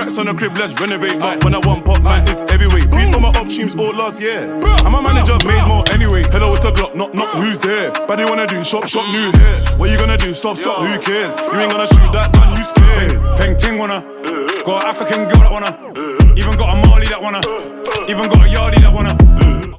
Racks on the crib, let's renovate. But when I want pop, man, it's heavyweight. Beat on my upstreams all last year. And my manager made more anyway. Hello, it's a Glock, knock, knock, who's there? But they wanna do shop, shop, new hair. What you gonna do? Stop, stop, who cares? You ain't gonna shoot that gun, you scared. Peng ting wanna. Got an African girl that wanna. Even got a Mali that wanna. Even got a Yardie that wanna.